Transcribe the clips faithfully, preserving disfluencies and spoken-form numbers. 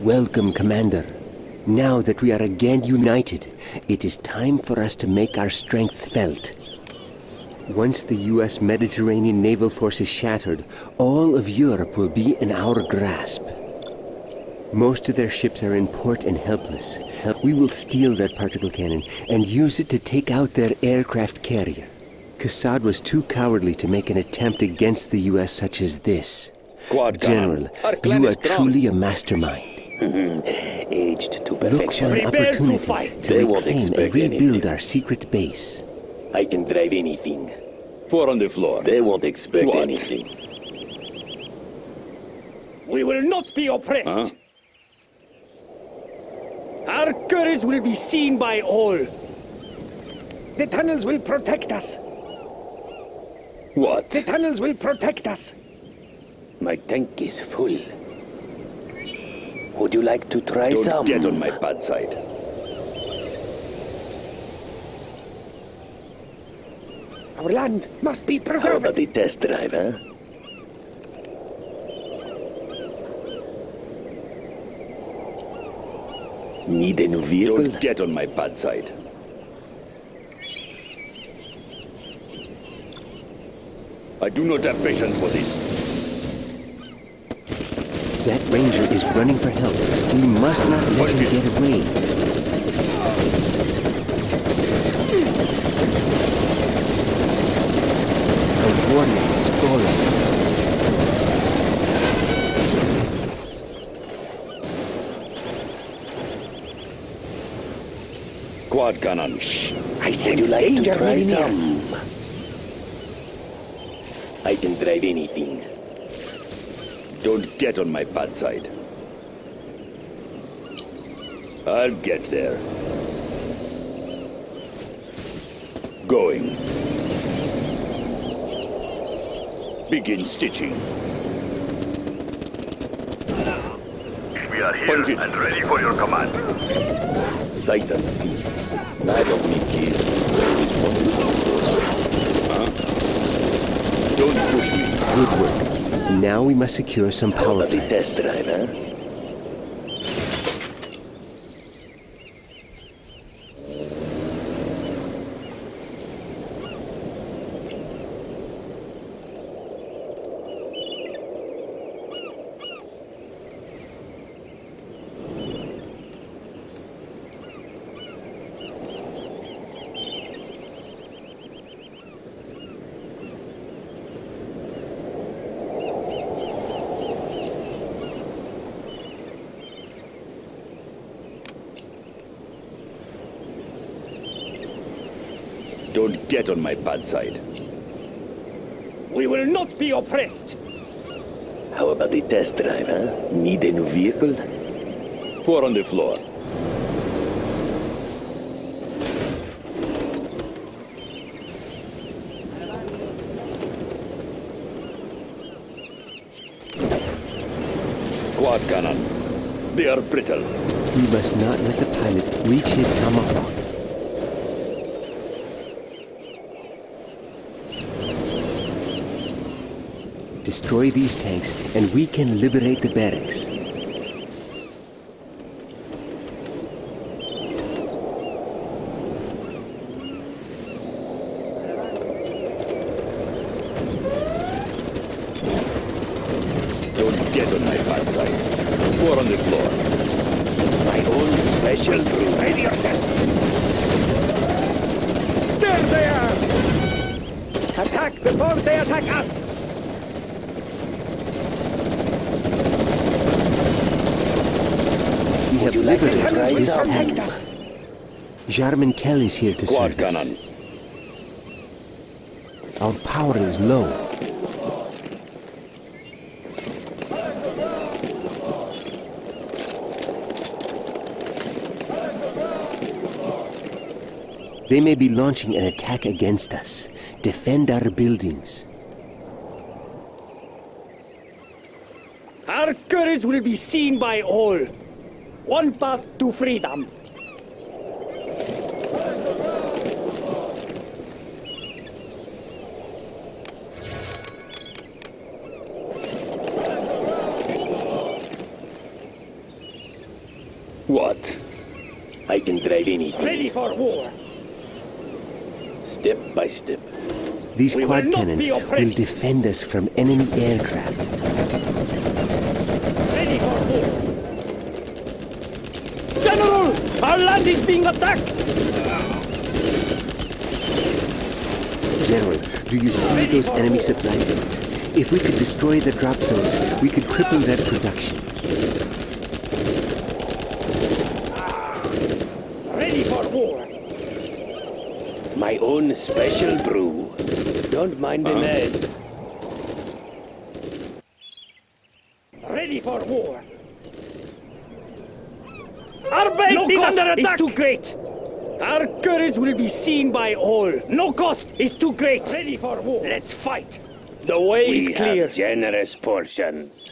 Welcome, Commander. Now that we are again united, it is time for us to make our strength felt. Once the U S Mediterranean naval force is shattered, all of Europe will be in our grasp. Most of their ships are in port and helpless. We will steal their particle cannon and use it to take out their aircraft carrier. Kassad was too cowardly to make an attempt against the U S such as this. General, you are truly a mastermind. Aged to perfection. Look for an opportunity to, fight. to they reclaim won't expect and rebuild anything. Our secret base. I can drive anything. Four on the floor. They won't expect what? anything. We will not be oppressed. Huh? Our courage will be seen by all. The tunnels will protect us. What? The tunnels will protect us. My tank is full. Would you like to try Don't some? Don't get on my bad side. Our land must be preserved. How about the test drive, huh? Need a new vehicle? Don't get on my bad side. I do not have patience for this. That ranger is running for help. We must not let him get away. The warning is falling. Quad cannon. I think you like to try some. I can drive anything. Don't get on my bad side. I'll get there. Going. Begin stitching. We are here and ready for your command. Sight and see. Neither of me keys. Huh? Don't push me. Good work. Now we must secure some power plants. Test drive, huh? Don't get on my bad side. We will not be oppressed. How about the test drive, huh? Need a new vehicle? Four on the floor. Quad cannon. They are brittle. We must not let the pilot reach his tomahawk. Destroy these tanks, and we can liberate the barracks. Don't get on my bad side. Four on the floor. My own special crew. Ready yourself. There they are! Attack before they attack us! We have liberated this palace. Jarman Kell is here to serve us. Our power is low. They may be launching an attack against us. Defend our buildings. Our courage will be seen by all. One path to freedom. What? I can drive anything. Ready for war. Step by step. These we quad will cannons will defend us from enemy aircraft. Ready for war. General! Our land is being attacked! General, do you see Ready those enemy war. supply drones? If we could destroy the drop zones, we could cripple their production. My own special brew. Don't mind the mess. Ready for war. Our base is under attack. Too great. Our courage will be seen by all. No cost is too great. Ready for war. Let's fight. The way we is clear. Have generous portions.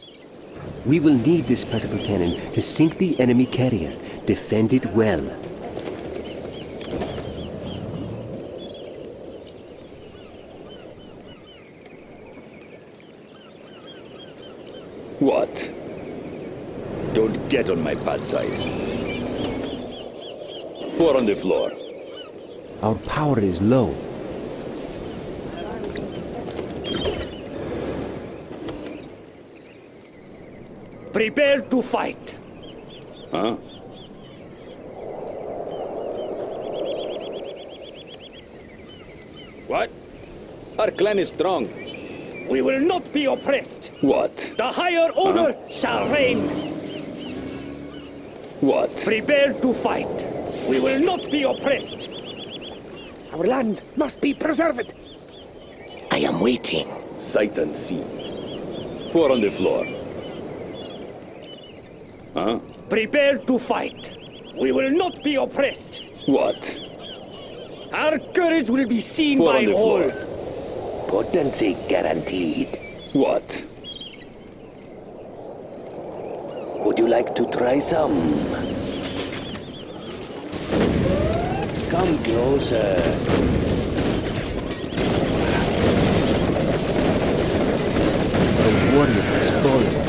We will need this particle cannon to sink the enemy carrier. Defend it well. What? Don't get on my bad side. Four on the floor. Our power is low. Prepare to fight. Huh? What? Our clan is strong. We will not be oppressed. What? The higher order huh? shall reign. What? Prepare to fight. We will not be oppressed. Our land must be preserved. I am waiting. Sight unseen. Four on the floor. Huh? Prepare to fight. We will not be oppressed. What? Our courage will be seen Four by on the all. Floor. Potency guaranteed. What? Would you like to try some? Come closer. The warrior has fallen.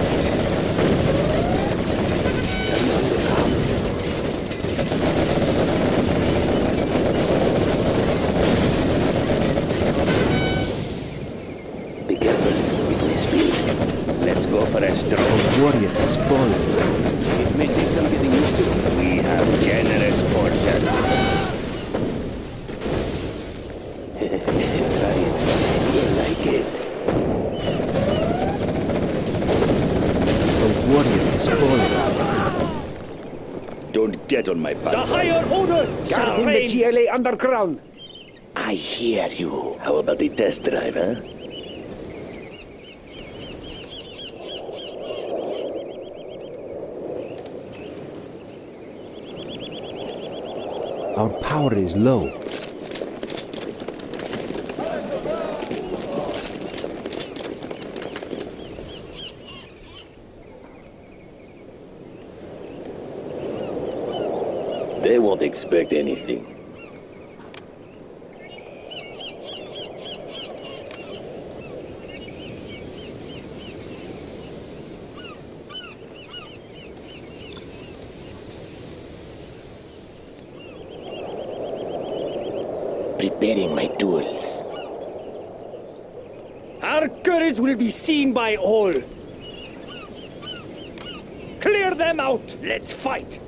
On my path. The higher order shall reign. The G L A underground. I hear you. How about the test drive, huh? Our power is low. They won't expect anything. Preparing my tools. Our courage will be seen by all. Clear them out. Let's fight.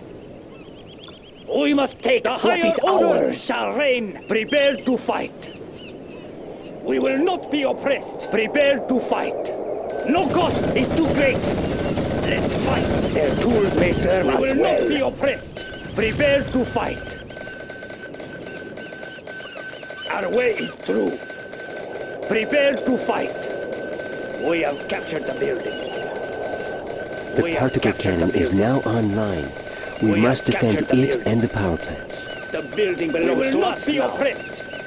We must take the higher order shall reign. Prepare to fight. We will not be oppressed. Prepare to fight. No cost is too great. Let's fight. Their tools may serve us well. We will not be oppressed. Prepare to fight. Our way is true. Prepare to fight. We have captured the building. The particle cannon is now online. We must defend it and the power plants. The building belongs to us now.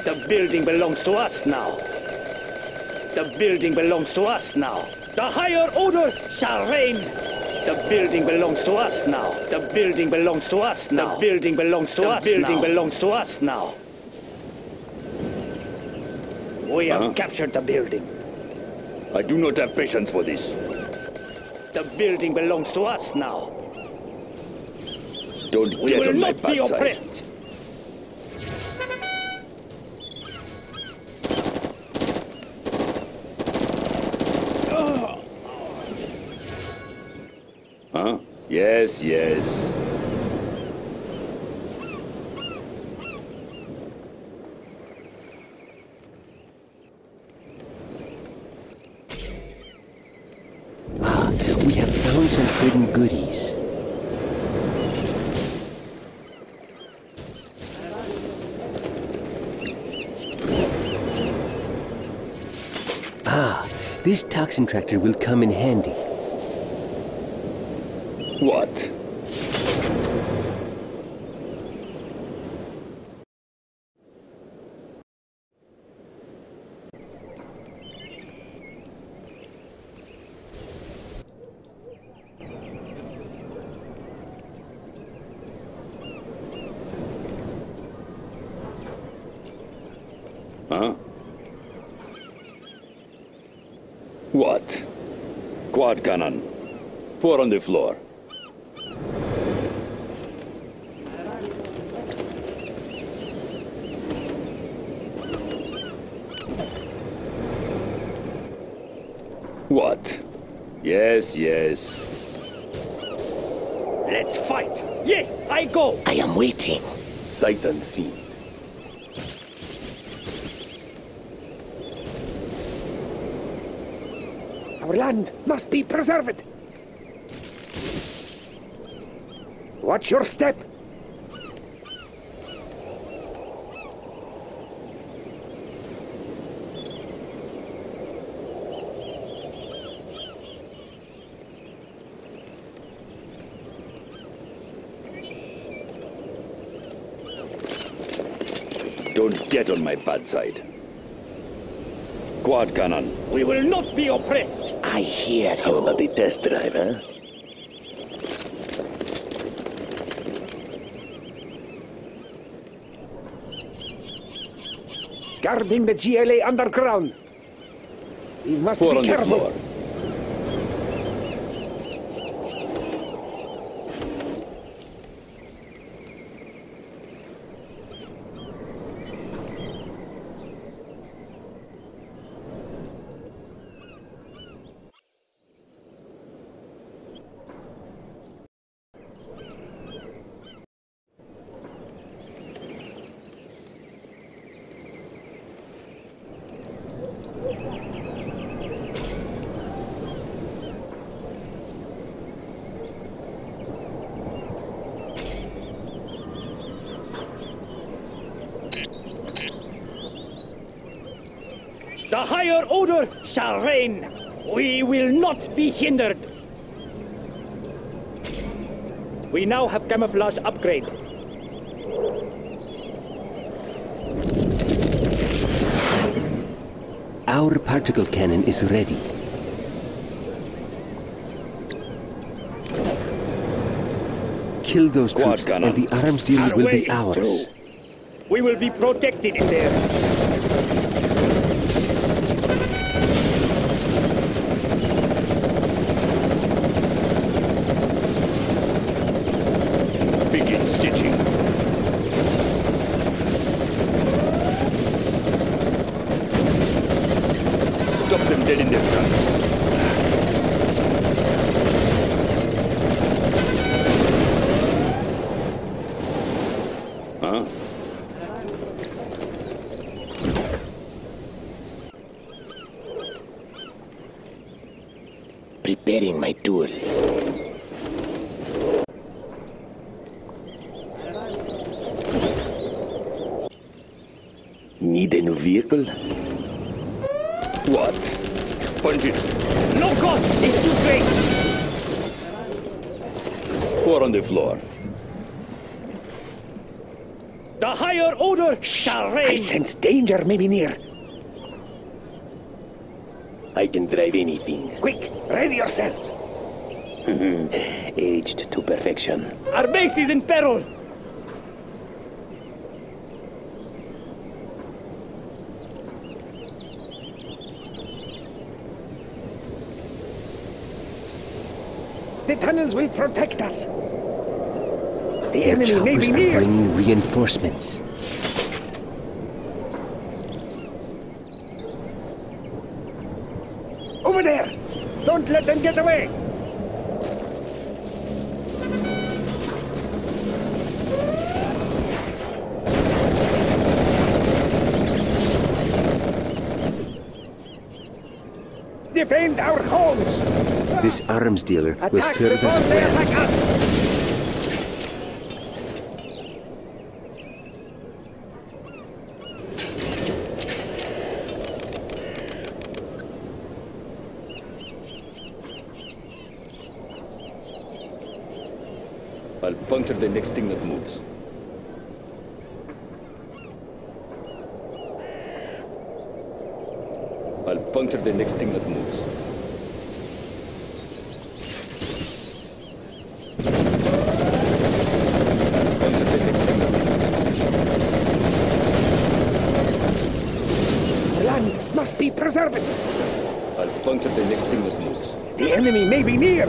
The building belongs to us now. The building belongs to us now. The higher order shall reign. The building belongs to us now. The building belongs to us now. The building belongs to us now. The building belongs to us now. We have captured the building. I do not have patience for this. The building belongs to us now. Don't get we will on not my be oppressed. Huh? Yes, yes. Some hidden goodies. Ah, this toxin tractor will come in handy. What? Huh? What? Quad cannon. Four on the floor. What? Yes, yes. Let's fight! Yes, I go! I am waiting. Sight unseen. Our land must be preserved. Watch your step. Don't get on my bad side. Quad cannon. We will not be oppressed. I hear you. How about the test drive, huh? Guarding the G L A underground. We must Four be careful. Four on the floor. The higher order shall reign. We will not be hindered. We now have camouflage upgrade. Our particle cannon is ready. Kill those troops and the arms dealer will be ours. We will be protected in there. Huh? Preparing my tools. Need a new vehicle? What? Punch it. No cost! It's too great! Four on the floor. The higher order shall reign. I sense danger may be near. I can drive anything. Quick, ready yourself. Aged to perfection. Our base is in peril. The tunnels will protect us. The Their enemy may be near. Are bringing reinforcements. Over there! Don't let them get away! Defend our homes! This arms dealer will attack serve us well. I'll puncture the next thing that moves. I'll puncture the next thing that moves. Preserve it. I'll puncture the next thing that moves. The enemy may be near.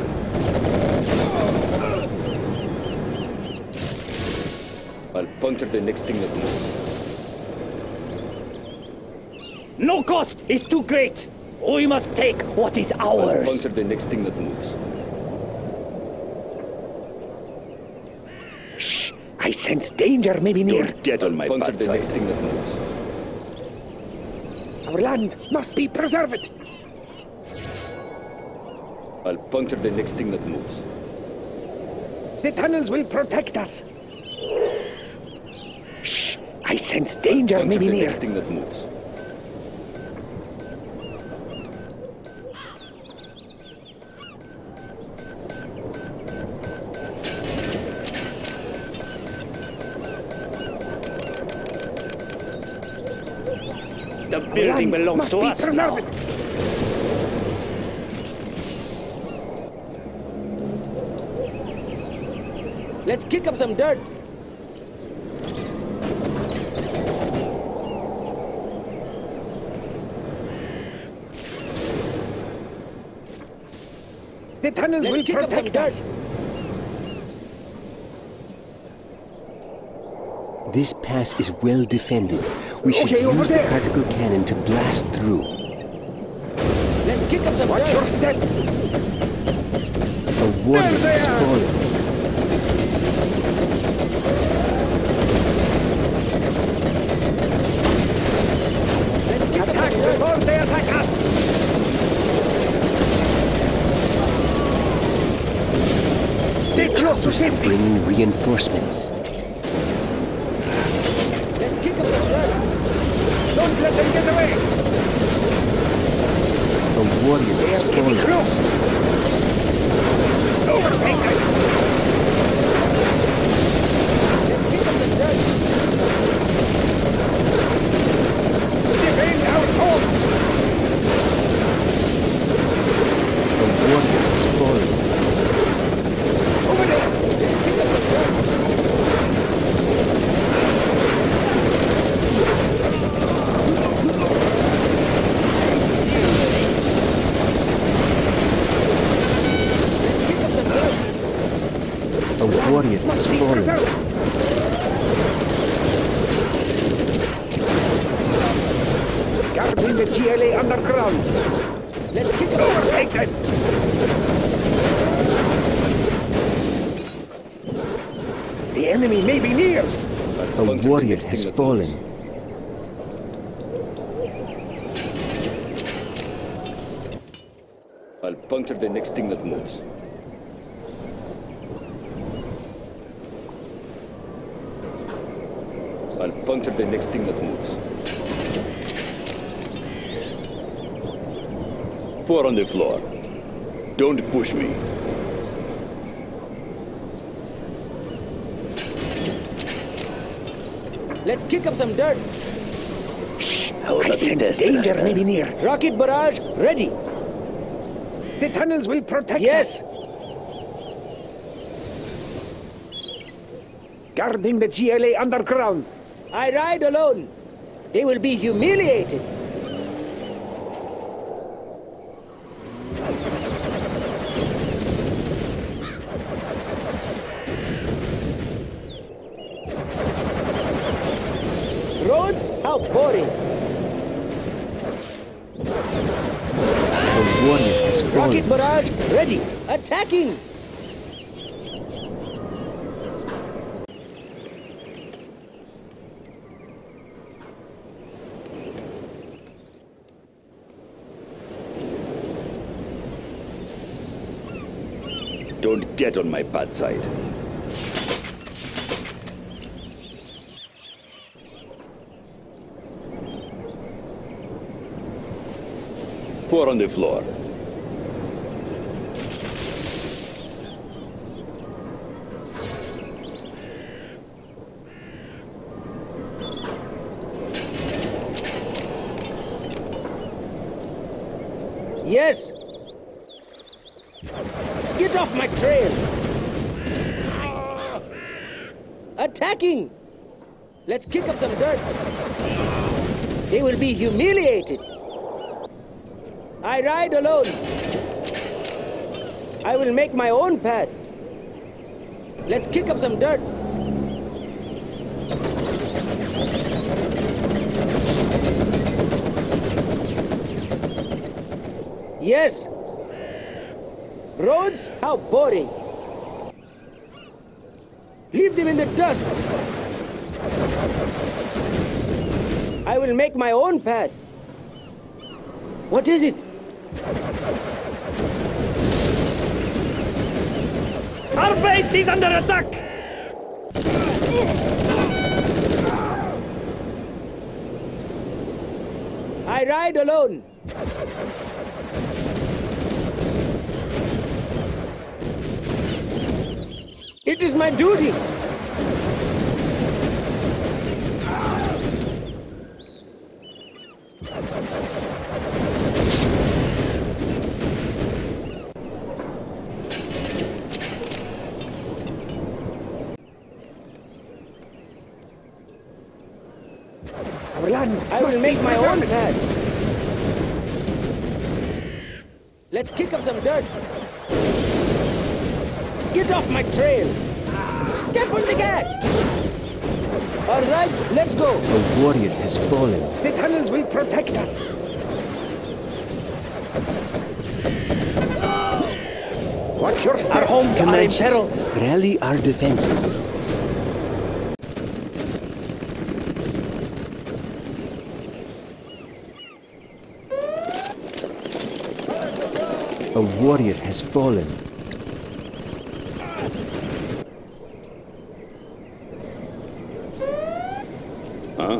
I'll puncture the next thing that moves. No cost is too great. We must take what is ours. I'll puncture the next thing that moves. Shh! I sense danger may be near. Don't get on my puncture the next thing that moves. Our land must be preserved. I'll puncture the next thing that moves. The tunnels will protect us. Shh! I sense danger may be near. I'll puncture the next thing that moves. The building belongs to us now. Let's kick up some dirt. The tunnels will protect us. This pass is well defended. We should okay, use the particle cannon to blast through. Let's kick up the Watch dirt. Your step! A warning has fallen. Let's kick attack the dirt. Before they attack us! They're close to safety! Bringing reinforcements. Don't let them get away! The warrior is falling. Overtake them! Let's keep them in dead! Defend our home! The warrior is falling. Over there! Let's keep them in dead! A warrior is falling. Guarding the G L A underground. Let's kick it over, take them. The enemy may be near. A warrior has fallen. I'll puncture the next thing that moves. I'll puncture the next thing that moves. Four on the floor. Don't push me. Let's kick up some dirt. Shh! I sense danger may be near. Rocket barrage, ready. The tunnels will protect yes. us. Yes. Guarding the G L A underground. I ride alone. They will be humiliated. Roads? How boring. The warning is gone. Rocket barrage ready. Attacking. Don't get on my bad side. Four on the floor. Yes. Get off my trail! Attacking! Let's kick up some dirt. They will be humiliated. I ride alone. I will make my own path. Let's kick up some dirt. Yes! Roads? How boring. Leave them in the dust. I will make my own path. What is it? Our base is under attack! I ride alone. It is my duty! Orlando, I will make my own path. Let's kick up some dirt. Get off my trail! Step on the gas! All right, let's go! A warrior has fallen. The tunnels will protect us! Watch your step! Our homes are in peril! Rally our defenses. A warrior has fallen. Huh?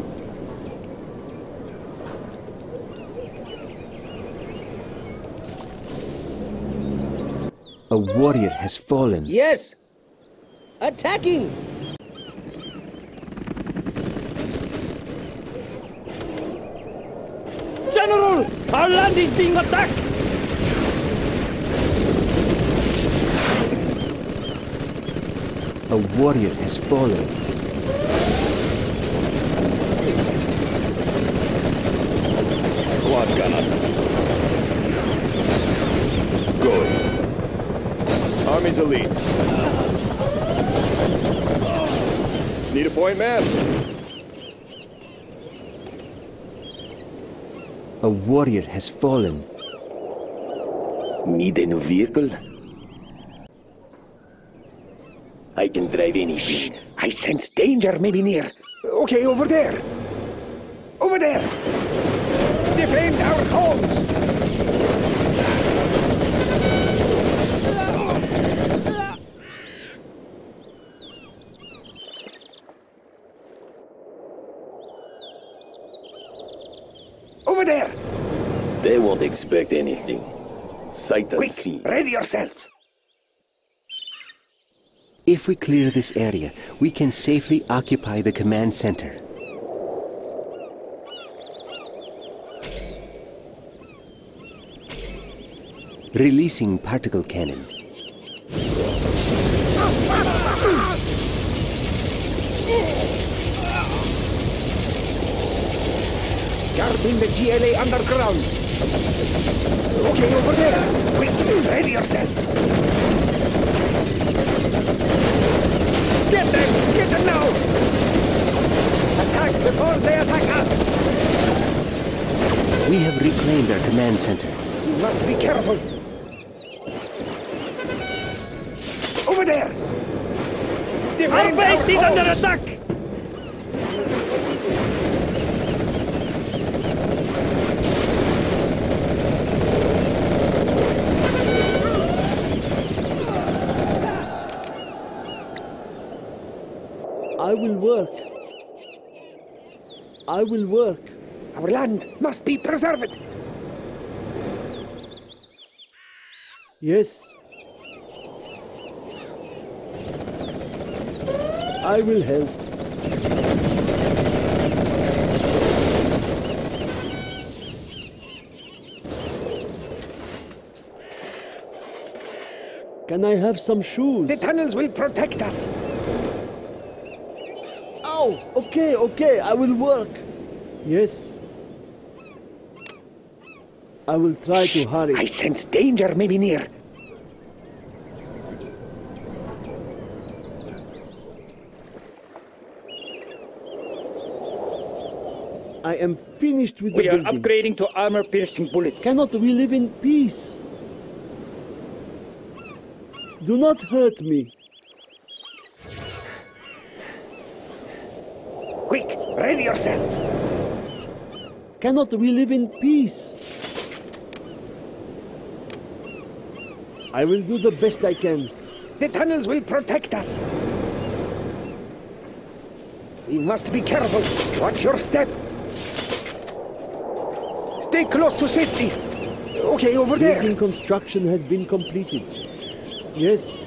A warrior has fallen. Yes! Attacking! General! Our land is being attacked! A warrior has fallen. Army's elite. Need a point, man. A warrior has fallen. Need a new vehicle? I can drive anything. Shh. I sense danger may be near. Okay, over there. Over there. Defend our homes. There. They won't expect anything. Sight unseen. Quick, ready yourself. If we clear this area, we can safely occupy the command center. releasing particle cannon. Guarding the G L A underground. Okay, over there. Quick, ready yourself. Get them! Get them now! Attack before they attack us! We have reclaimed our command center. You must be careful. Over there! Our base is under attack! I will work. I will work. Our land must be preserved. Yes. I will help. Can I have some shoes? The tunnels will protect us. Okay, okay, I will work. Yes. I will try Shh, to hurry. I sense danger may be near. I am finished with we the building. We are upgrading to armor-piercing bullets. Cannot we live in peace? Do not hurt me. Quick, ready yourselves! Cannot we live in peace? I will do the best I can. The tunnels will protect us. We must be careful. Watch your step. Stay close to safety. Okay, over there. Building construction has been completed. Yes.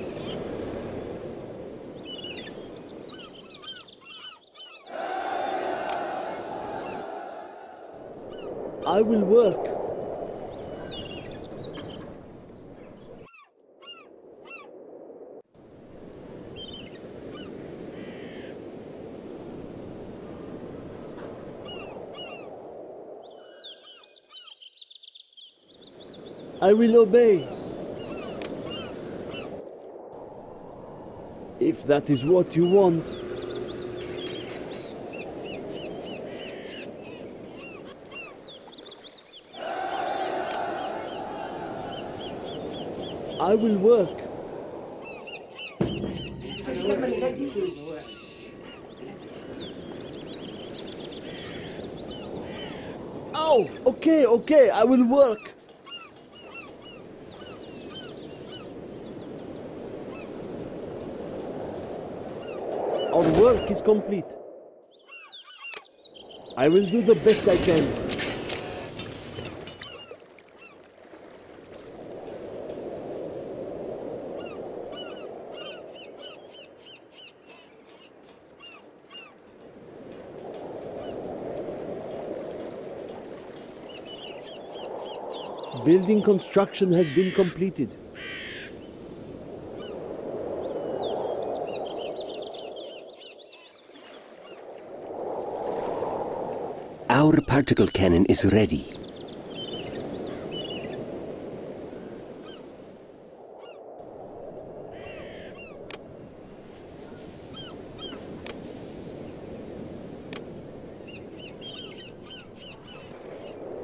I will work. I will obey. If that is what you want. I will work. Oh, okay, okay, I will work. Our work is complete. I will do the best I can. Building construction has been completed. Our particle cannon is ready.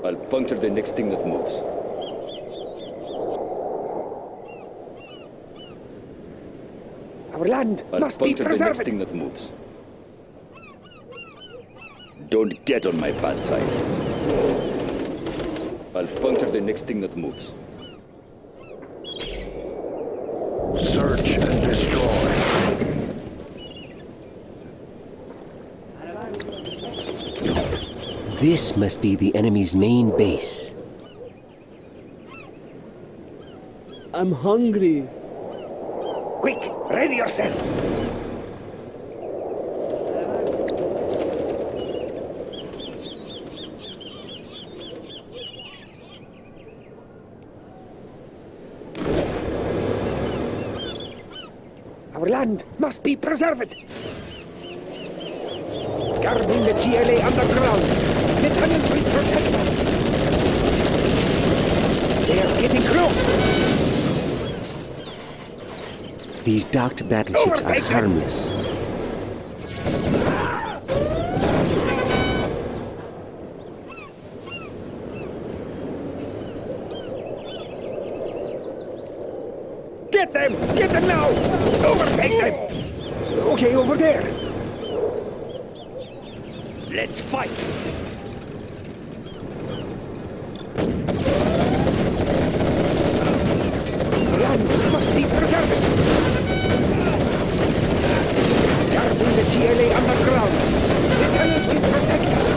I'll puncture the next thing that moves. Our land I'll must be preserved. The next thing that moves. Don't get on my bad side. I'll puncture the next thing that moves. Search and destroy. This must be the enemy's main base. I'm hungry. Quick, ready yourselves! land must be preserved. Guarding the G L A underground, the tunnels will protect us. They are getting close. These docked battleships are harmless. Get them! Get them now! Overtake them! Okay, over there. Let's fight! Land must be preserved! Guarding the G L A underground! The tunnels will protect us!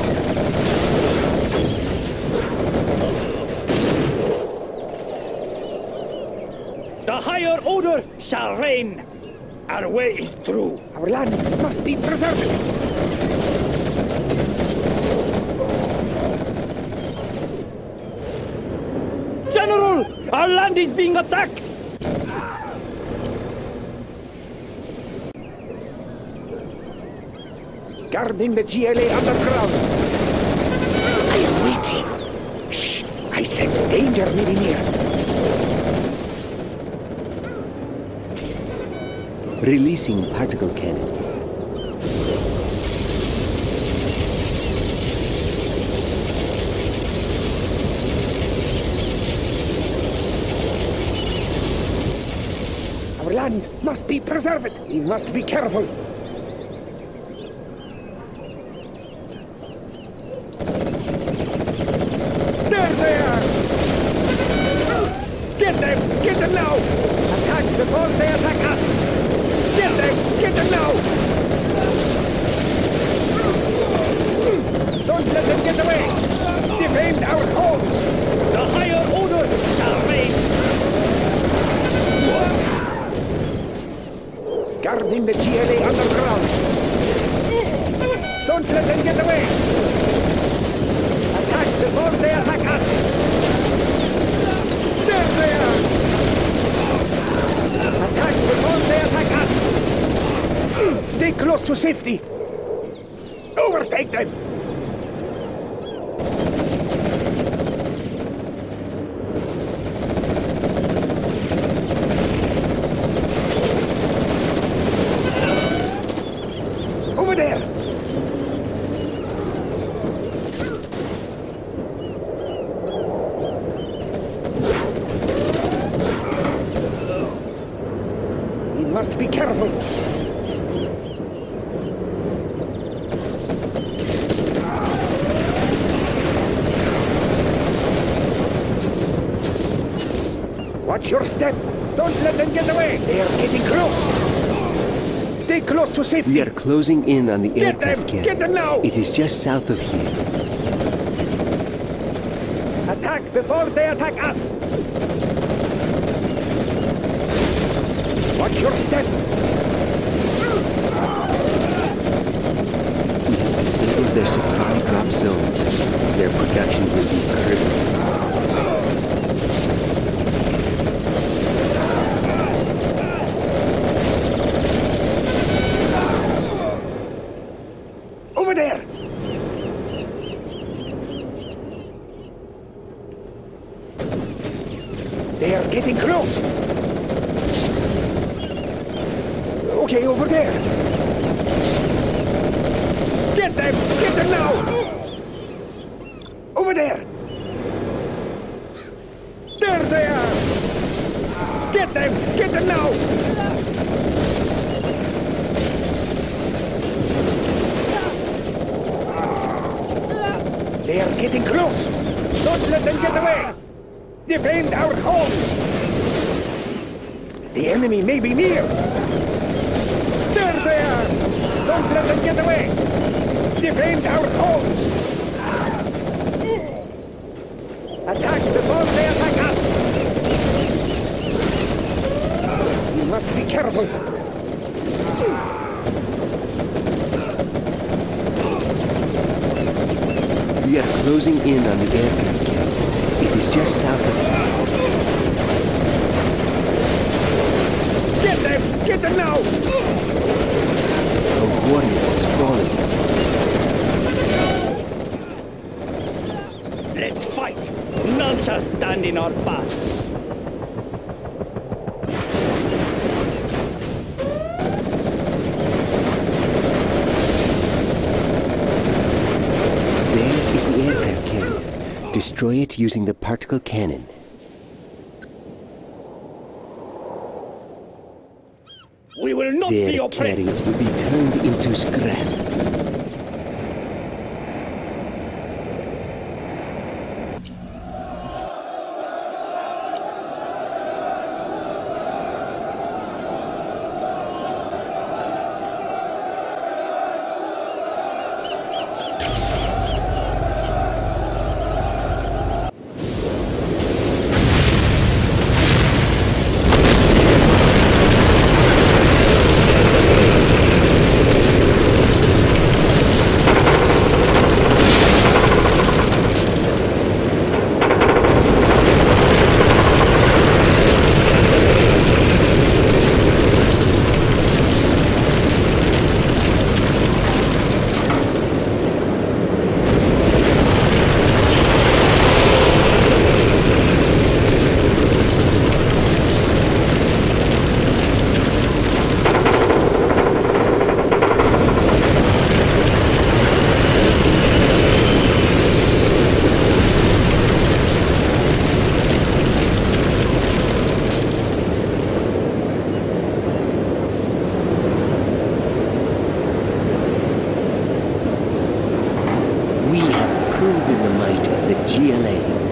The higher order shall reign. Our way is true. Our land must be preserved. General, our land is being attacked. Guarding the G L A underground. I am waiting. Shh, I sense danger maybe near. Releasing particle cannon. Our land must be preserved. We must be careful. There they are! Get them! Get them now! Attack before they attack us! Get them! Get them now! Don't let them get away! Defend our homes! The higher order shall reign! What? Guarding the G L A underground! Don't let them get away! Attack before they attack us! There they are! Attack before they attack us! Stay close to safety. Overtake them. Over there. We must be careful. Watch your step! Don't let them get away! They are getting close! Stay close to safety! We are closing in on the get aircraft cannon. Get them now! It is just south of here. Attack before they attack us! Watch your step! We have disabled their supply drop zones. Their production will be crippled. They are getting close! Okay, over there! Get them! Get them now! Over there! There they are! Get them! Get them now! They are getting close! Don't let them get away! Defend our home! The enemy may be near! There they are! Don't let them get away! Defend our homes! Attack before they attack us! You must be careful! We are closing in on the aircraft. It is just south of here. Get them! Get get them now! A warrior is falling. Let's fight! None shall stand in our path. There is the aircraft cannon. Destroy it using the particle cannon. We will not Their be oppressed. Their carriers will be turned into scrap. We have proven the might of the G L A.